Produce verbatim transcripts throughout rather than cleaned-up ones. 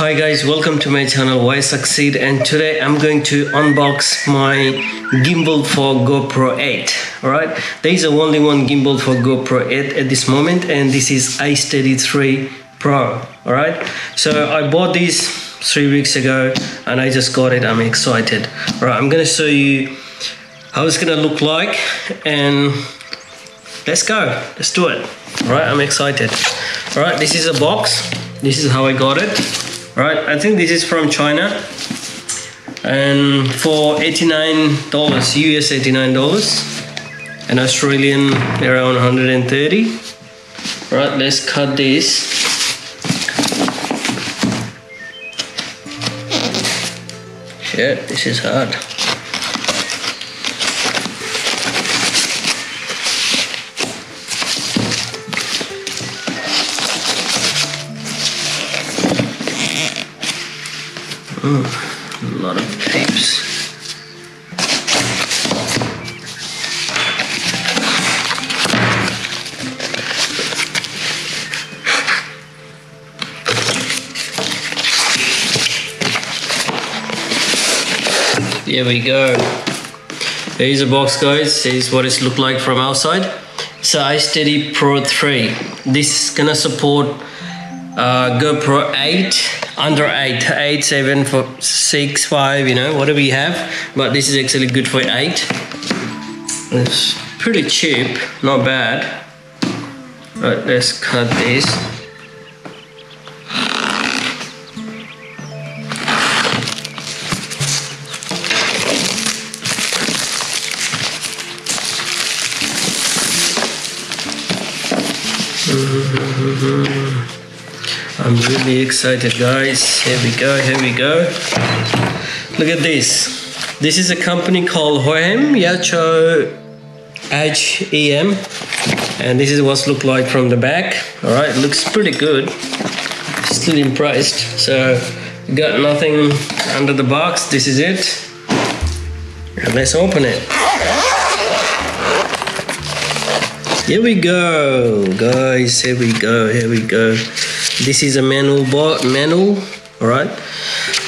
Hi guys, welcome to my channel why succeed, and today I'm going to unbox my gimbal for GoPro eight. Alright, there is a only one gimbal for GoPro eight at this moment, and this is iSteady three Pro. Alright, so I bought this three weeks ago and I just got it. I'm excited. Alright, I'm gonna show you how it's gonna look like, and let's go, let's do it. Alright, I'm excited. Alright, this is a box. This is how I got it. Right, I think this is from China, and for eighty-nine dollars, U S eighty-nine dollars, and Australian around one hundred thirty. Right, let's cut this. Shit, this is hard. Ooh, a lot of tapes. There we go. There is a box, guys. This is what it looks like from outside. It's an iSteady Pro three. This is gonna support uh, GoPro eight. Under eight, eight, seven, four, six, five, you know, whatever you have, but this is actually good for eight. It's pretty cheap, not bad. Right, let's cut this. Mm-hmm. I'm really excited, guys. Here we go, here we go. Look at this. This is a company called Hohem, H E M, and this is what's look like from the back. All right, looks pretty good. Still impressed. So got nothing under the box. This is it. And let's open it. Here we go, guys. Here we go, here we go. This is a manual bot manual, all right.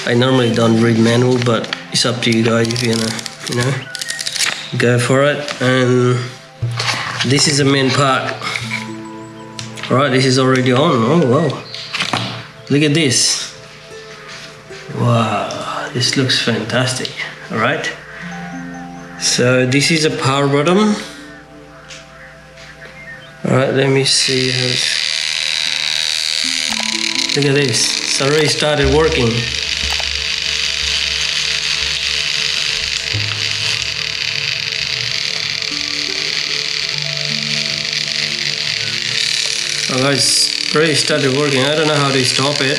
I normally don't read manual, but it's up to you guys if you wanna, you know, go for it. And this is the main part. All right, this is already on. Oh wow! Look at this. Wow, this looks fantastic. All right. So this is a power button. All right, let me see how. Look at this, it's already started working. Oh guys, it's already started working. I don't know how to stop it.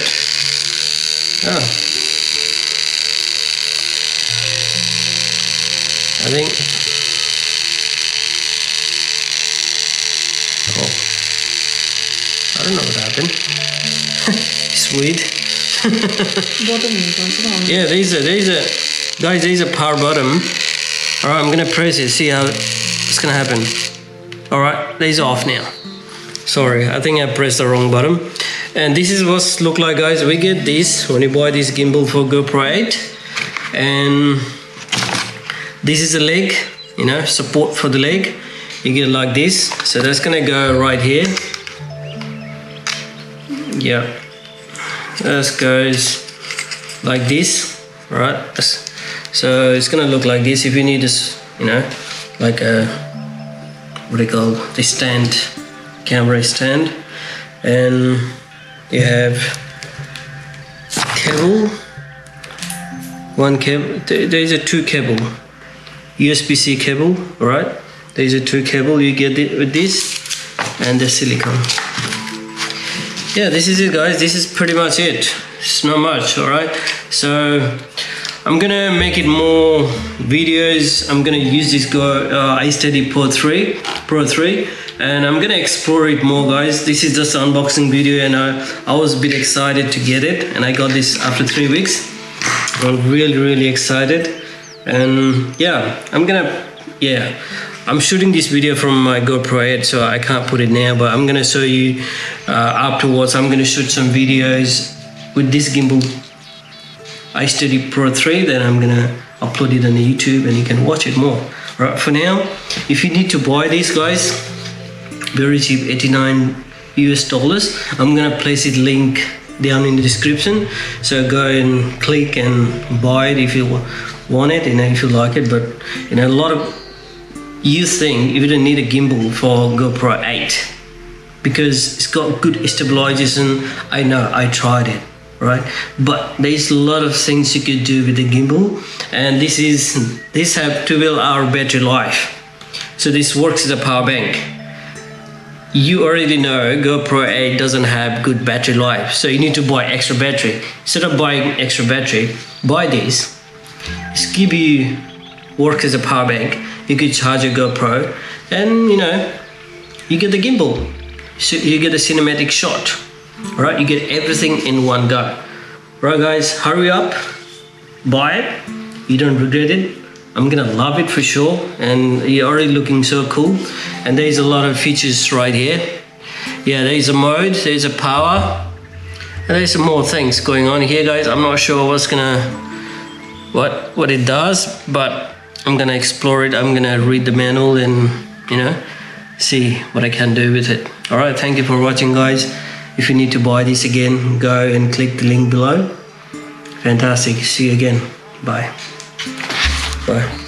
Oh. I think... Oh. I don't know what happened. Sweet. Yeah, there's a, there's a, guys, there's a power button. All right, I'm gonna press it, see how it's gonna happen. All right, there's off now. Sorry, I think I pressed the wrong button. And this is what's look like, guys. We get this when you buy this gimbal for GoPro eight. And this is a leg, you know, support for the leg. You get like this. So that's gonna go right here. Yeah, this goes like this, right? So it's gonna look like this. If you need this, you know, like a, what do you call the stand, camera stand, and you have cable, one cable. There is a two cable, U S B C cable, right? There is a two cable. You get it with this, and the silicone. Yeah, this is it, guys. This is pretty much it. It's not much, all right? So I'm gonna make it more videos. I'm gonna use this go uh, iSteady Pro three, Pro three, and I'm gonna explore it more, guys. This is just an unboxing video, and I, I was a bit excited to get it, and I got this after three weeks. I'm really, really excited, and yeah, I'm gonna, yeah. I'm shooting this video from my GoPro eight, so I can't put it now, but I'm gonna show you uh, afterwards. I'm gonna shoot some videos with this gimbal iSteady Pro three, then I'm gonna upload it on the YouTube and you can watch it more. Right, for now, if you need to buy these guys, very cheap, eighty-nine US dollars. I'm gonna place it link down in the description, so go and click and buy it if you want it, you know, if you like it. But you know, a lot of you think you don't need a gimbal for GoPro eight because it's got good stabilization. I know, I tried it, right? But there's a lot of things you could do with the gimbal, and this is this have twelve hour battery life, so this works as a power bank. You already know GoPro eight doesn't have good battery life, so you need to buy extra battery. Instead of buying extra battery, buy this. It's give you work as a power bank. You could charge your GoPro, and you know, you get the gimbal, so you get a cinematic shot. All right, you get everything in one go. Right, guys, hurry up, buy it. You don't regret it. I'm gonna love it for sure, and you're already looking so cool. And there's a lot of features right here. Yeah, there's a mode, there's a power, and there's some more things going on here, guys. I'm not sure what's gonna what what it does, but I'm gonna explore it. I'm gonna read the manual and you know, see what I can do with it. All right, thank you for watching, guys. If you need to buy this again, go and click the link below. Fantastic. See you again. Bye. Bye.